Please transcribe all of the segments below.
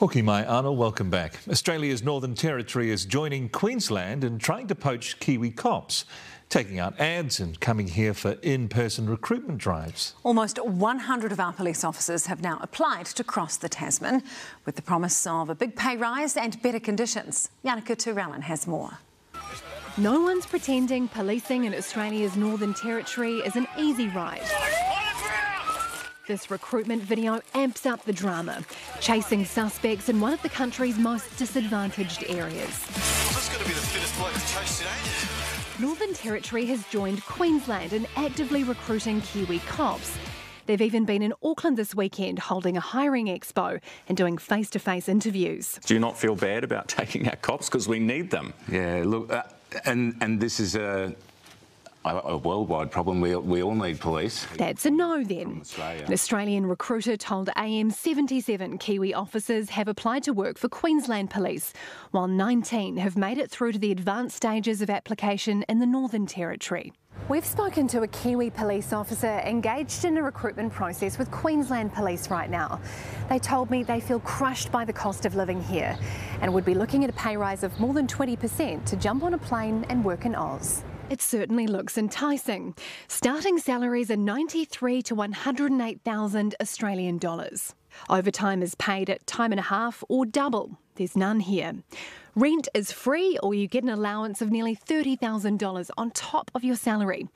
Hoki mai Arno, welcome back. Australia's Northern Territory is joining Queensland in trying to poach Kiwi cops, taking out ads and coming here for in-person recruitment drives. Almost 100 of our police officers have now applied to cross the Tasman with the promise of a big pay rise and better conditions. Janika ter Ellen has more. No one's pretending policing in Australia's Northern Territory is an easy ride. This recruitment video amps up the drama, chasing suspects in one of the country's most disadvantaged areas. This is going to be the fittest bloke to chase today. Northern Territory has joined Queensland in actively recruiting Kiwi cops. They've even been in Auckland this weekend holding a hiring expo and doing face-to-face interviews. Do you not feel bad about taking out cops because we need them? Yeah, look, and this is a worldwide problem. We all need police. That's a no then. An Australian recruiter told AM 77 Kiwi officers have applied to work for Queensland Police, while 19 have made it through to the advanced stages of application in the Northern Territory. We've spoken to a Kiwi police officer engaged in a recruitment process with Queensland Police right now. They told me they feel crushed by the cost of living here and would be looking at a pay rise of more than 20% to jump on a plane and work in Oz. It certainly looks enticing. Starting salaries are $93,000 to $108,000 Australian dollars. Overtime is paid at time and a half or double. There's none here. Rent is free, or you get an allowance of nearly $30,000 on top of your salary.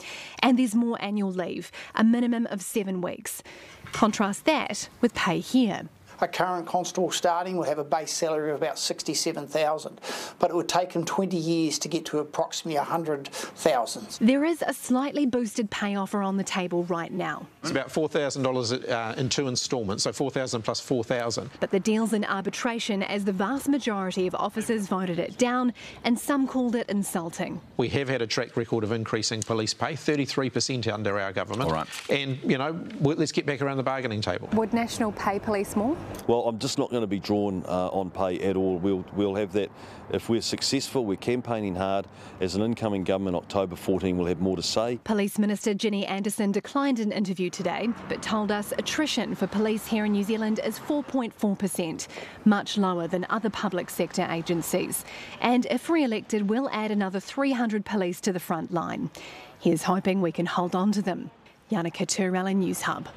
And there's more annual leave, a minimum of 7 weeks. Contrast that with pay here. A current constable starting would have a base salary of about $67,000, but it would take him 20 years to get to approximately $100,000. There is a slightly boosted pay offer on the table right now. It's about $4,000 in two instalments, so $4,000 plus $4,000. But the deal's in arbitration, as the vast majority of officers voted it down, and some called it insulting. We have had a track record of increasing police pay, 33% under our government. All right. And, you know, let's get back around the bargaining table. Would National pay police more? Well, I'm just not going to be drawn on pay at all. We'll have that. If we're successful, we're campaigning hard. As an incoming government, October 14, we'll have more to say. Police Minister Jenny Anderson declined an interview today, but told us attrition for police here in New Zealand is 4.4%, much lower than other public sector agencies. And if re-elected, we'll add another 300 police to the front line. Here's hoping we can hold on to them. Janika ter Ellen, News Hub.